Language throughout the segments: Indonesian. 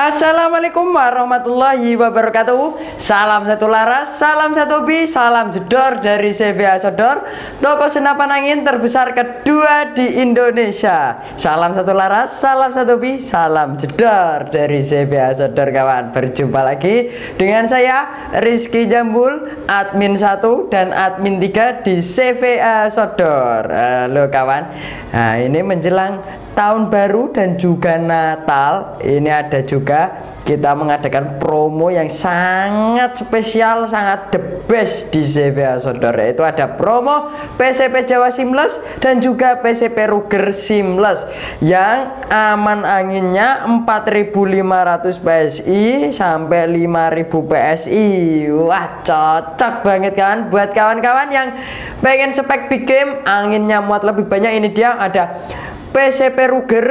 Assalamualaikum warahmatullahi wabarakatuh. Salam satu laras, salam satu hobi, salam jedor dari CVA Sodor, toko senapan angin terbesar kedua di Indonesia. Salam satu laras, salam satu hobi, salam jedor dari CVA Sodor kawan. Berjumpa lagi dengan saya Rizky Jambul, admin 1 dan admin 3 di CVA Sodor. Halo kawan. Nah, ini menjelang tahun baru dan juga Natal, ini ada juga kita mengadakan promo yang sangat spesial, sangat the best di CVA Sodor. Itu ada promo PCP Jawa Seamless dan juga PCP Ruger Seamless yang aman anginnya 4.500 PSI sampai 5.000 PSI. Wah, cocok banget kan buat kawan-kawan yang pengen spek big game, anginnya muat lebih banyak. Ini dia ada PCP Ruger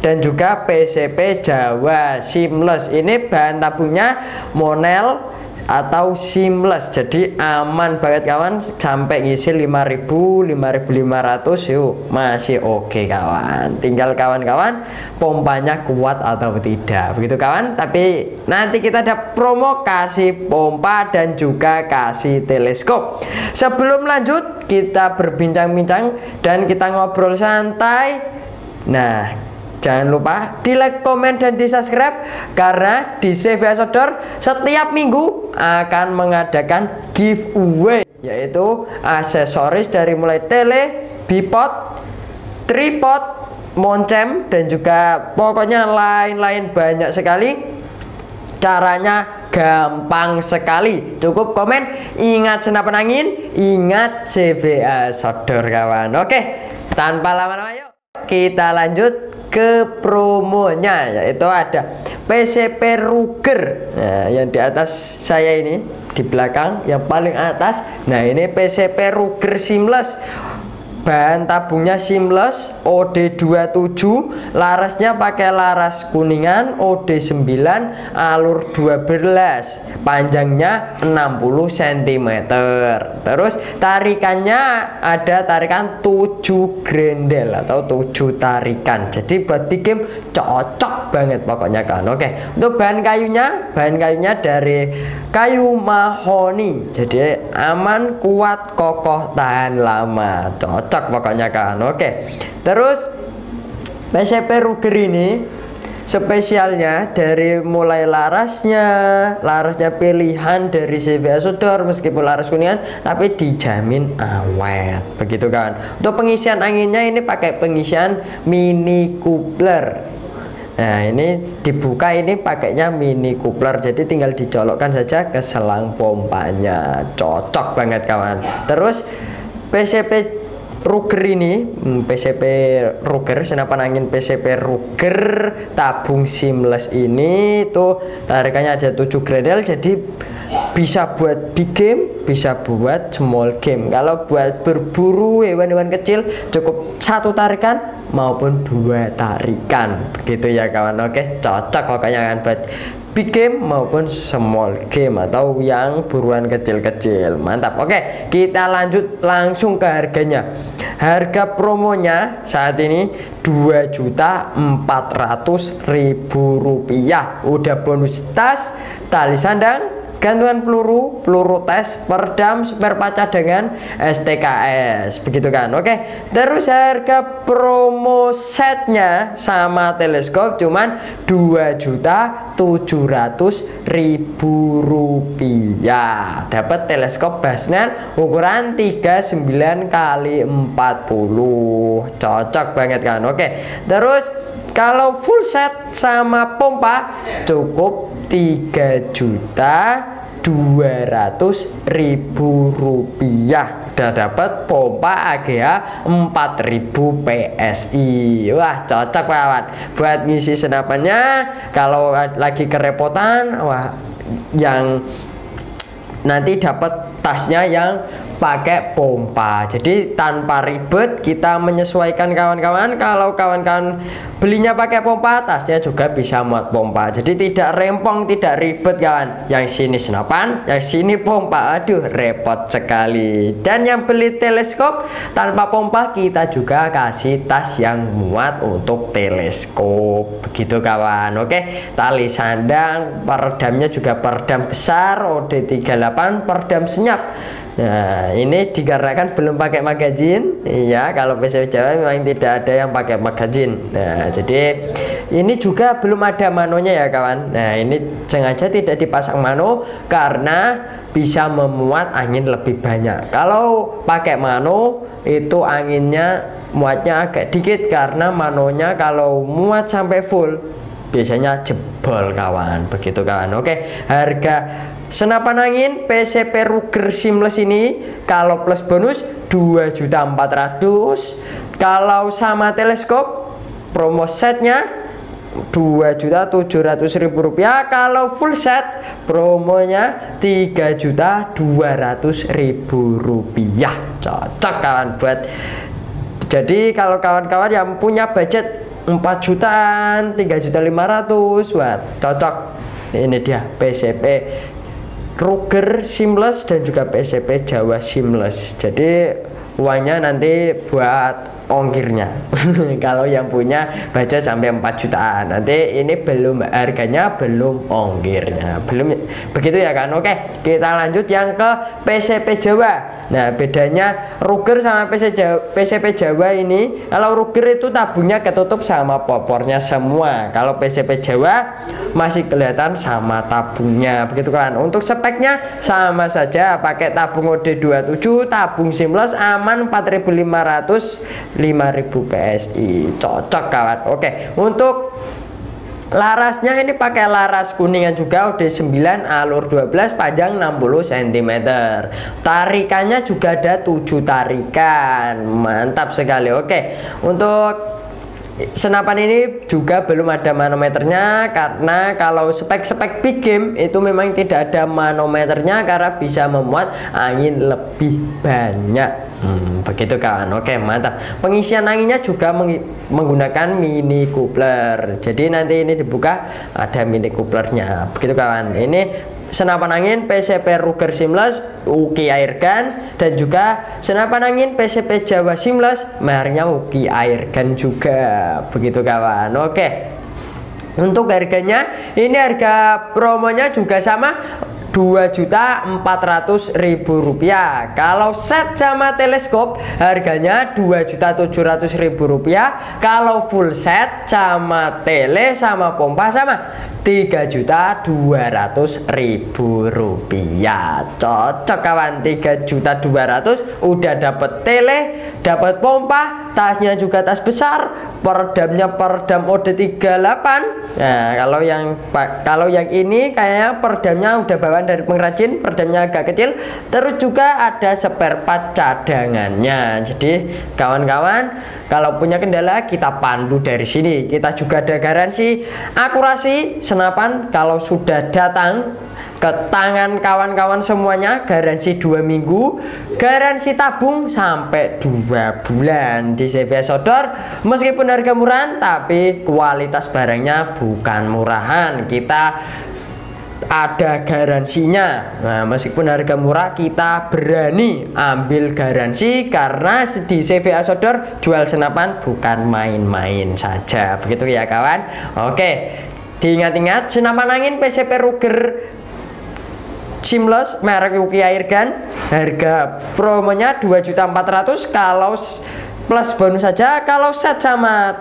dan juga PCP Jawa Seamless. Ini bahan tabungnya monel atau seamless, jadi aman banget kawan, sampai ngisi 5.000, 5.500 yuk, masih oke kawan. Tinggal kawan-kawan pompanya kuat atau tidak, begitu kawan. Tapi nanti kita ada promo kasih pompa dan juga kasih teleskop. Sebelum lanjut kita berbincang-bincang dan kita ngobrol santai. Nah, jangan lupa di like, komen, dan di subscribe, karena di CVA Sodor setiap minggu akan mengadakan giveaway, yaitu aksesoris dari mulai tele, bipod, tripod, moncem, dan juga pokoknya lain-lain, banyak sekali. Caranya gampang sekali, cukup komen ingat senapan angin, ingat CVA Sodor kawan. Oke, tanpa lama-lama yuk kita lanjut ke promonya, yaitu ada PCP Ruger. Nah, yang di atas saya ini, di belakang yang paling atas. Nah, ini PCP Ruger Seamless, bahan tabungnya seamless OD27, larasnya pakai laras kuningan OD9 alur 12, panjangnya 60 cm, terus tarikannya ada tarikan 7 grendel atau 7 tarikan, jadi buat bikin cocok banget pokoknya kan. Oke, untuk bahan kayunya dari kayu mahoni, jadi aman, kuat, kokoh, tahan lama, cocok pokoknya kan. Oke, terus PCP Ruger ini spesialnya dari mulai larasnya pilihan dari CVA Sodor, meskipun laras kuningan tapi dijamin awet, begitu kan. Untuk pengisian anginnya ini pakai pengisian mini coupler. Nah, ini dibuka, ini pakainya mini coupler, jadi tinggal dicolokkan saja ke selang pompanya, cocok banget kawan. Terus PCP Ruger ini, PCP Ruger, senapan angin PCP Ruger tabung seamless ini tuh tarikannya ada 7 gradel, jadi bisa buat big game, bisa buat small game. Kalau buat berburu hewan-hewan kecil cukup 1 tarikan maupun 2 tarikan, begitu ya kawan. Oke, cocok pokoknya kan buat big game maupun small game atau yang buruan kecil-kecil, mantap. Oke, kita lanjut langsung ke harganya. Harga promonya saat ini Rp2.400.000, udah bonus tas, tali sandang, gantungan peluru, peluru tes, peredam, spare part cadangan, STKS, begitu kan. Oke, terus harga promo setnya sama teleskop cuman Rp2.700.000, dapat teleskop Basnan ukuran 39x40, cocok banget kan. Oke, terus kalau full set sama pompa cukup Rp3.200.000, udah dapat pompa AGH 4.000 PSI. Wah, cocok banget buat ngisi senapannya kalau lagi kerepotan. Wah, yang nanti dapat tasnya yang pakai pompa. Jadi tanpa ribet kita menyesuaikan kawan-kawan. Kalau kawan-kawan belinya pakai pompa, tasnya juga bisa muat pompa. Jadi tidak rempong, tidak ribet kawan. Yang sini senapan, yang sini pompa. Aduh, repot sekali. Dan yang beli teleskop tanpa pompa, kita juga kasih tas yang muat untuk teleskop. Begitu kawan. Oke, tali sandang, peredamnya juga peredam besar OD38, peredam senyap. Nah, ini dikarenakan belum pakai magazin. Iya, kalau PCP Jawa memang tidak ada yang pakai magazin. Nah, jadi ini juga belum ada manonya ya kawan. Nah, ini sengaja tidak dipasang mano karena bisa memuat angin lebih banyak. Kalau pakai mano itu anginnya muatnya agak dikit karena manonya kalau muat sampai full biasanya jebol kawan. Begitu kawan. Oke, harga senapan angin PCP Ruger Seamless ini kalau plus bonus 2.400.000, kalau sama teleskop promo setnya 2.700.000 rupiah, kalau full set promonya 3.200.000 rupiah. Cocok kawan buat, jadi kalau kawan-kawan yang punya budget 4 jutaan 3.500.000, wah cocok. Ini dia PCP Ruger Seamless dan juga PCP Jawa Seamless. Jadi uangnya nanti buat ongkirnya. Kalau yang punya budget sampai 4 jutaan, nanti ini belum, harganya belum ongkirnya, belum, begitu ya kan. Oke, kita lanjut yang ke PCP Jawa. Nah, bedanya Ruger sama PCP Jawa ini, kalau Ruger itu tabungnya ketutup sama popornya semua, kalau PCP Jawa masih kelihatan sama tabungnya. Begitu kan. Untuk speknya sama saja, pakai tabung OD27, tabung seamless, aman 4.500 5.000 PSI. Cocok kawan. Oke, untuk larasnya ini pakai laras kuningan juga OD9 alur 12 panjang 60 cm. Tarikannya juga ada 7 tarikan. Mantap sekali. Oke, untuk senapan ini juga belum ada manometernya karena kalau spek-spek big game itu memang tidak ada manometernya karena bisa memuat angin lebih banyak. Begitu kawan. Oke, mantap. Pengisian anginnya juga menggunakan mini coupler. Jadi nanti ini dibuka ada mini couplernya. Begitu kawan. Ini senapan angin PCP Ruger Seamless Uki Air Gun dan juga senapan angin PCP Jawa Seamless mereknya Uki Air Gun juga. Begitu kawan. Oke, untuk harganya ini harga promonya juga sama 2.400.000 rupiah. Kalau set sama teleskop harganya 2.700.000 rupiah. Kalau full set sama tele sama pompa sama 3.200.000 rupiah. Cocok kawan. 3.200.000 udah dapet tele, dapet pompa, tasnya juga tas besar, peredamnya peredam OD38. Nah, kalau yang ini kayaknya peredamnya udah bawaan dari pengrajin, peredamnya agak kecil. Terus juga ada spare part cadangannya. Jadi kawan-kawan kalau punya kendala kita pandu dari sini. Kita juga ada garansi akurasi senapan kalau sudah datang ke tangan kawan-kawan semuanya, garansi 2 minggu, garansi tabung sampai 2 bulan di CVA Sodor. Meskipun harga murahan tapi kualitas barangnya bukan murahan, kita ada garansinya. Nah, meskipun harga murah kita berani ambil garansi karena di CVA Sodor jual senapan bukan main-main saja. Begitu ya kawan. Oke, diingat-ingat senapan angin PCP Ruger Seamless merek Uki Air Gun, harga promonya 2.400.000 kalau plus bonus saja, kalau set sama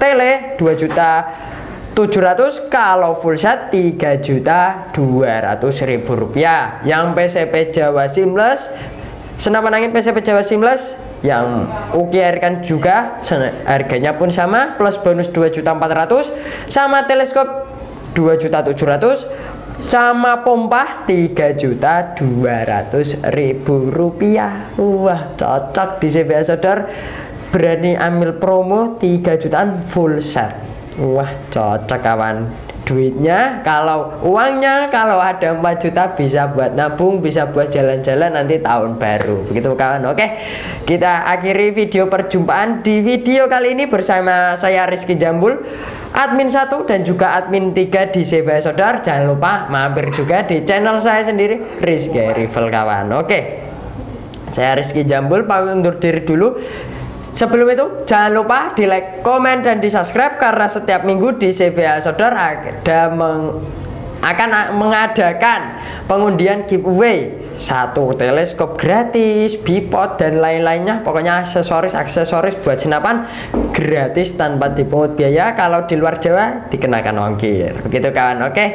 tele 2.700.000, kalau full set 3.200.000 rupiah. Yang PCP Jawa Seamless, senapan angin PCP Jawa Seamless yang Uki Air Gun juga harganya pun sama plus bonus 2.400.000, sama teleskop 2.700.000, sama pompa 3.200.000 rupiah. Wah, cocok di CVA Sodor, berani ambil promo 3 jutaan full set. Wah, cocok kawan. duitnya, kalau uangnya, kalau ada 4 juta bisa buat nabung, bisa buat jalan-jalan nanti tahun baru, begitu kawan. Oke, kita akhiri video perjumpaan di video kali ini bersama saya Rizky Jambul, admin 1 dan juga admin 3 di CVA Sodor. Jangan lupa mampir juga di channel saya sendiri, Rizky Riffle kawan. Oke, saya Rizky Jambul pamit undur diri dulu. Sebelum itu, jangan lupa di like, komen, dan di subscribe, karena setiap minggu di CVA Sodor ada mengadakan pengundian giveaway 1 teleskop gratis, bipod, dan lain-lainnya. Pokoknya aksesoris-aksesoris buat senapan gratis tanpa dipungut biaya. Kalau di luar Jawa dikenakan ongkir, begitu kawan. Oke,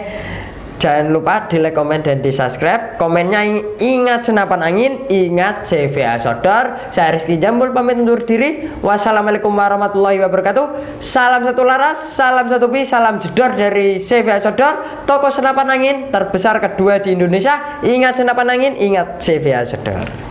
jangan lupa di like, komen, dan di subscribe. Komennya ingat senapan angin, ingat CVA Sodor. Saya Rizky Jambul pamit undur diri. Wassalamualaikum warahmatullahi wabarakatuh. Salam satu laras, salam satu pi, salam jedor dari CVA Sodor, toko senapan angin terbesar kedua di Indonesia. Ingat senapan angin, ingat CVA Sodor.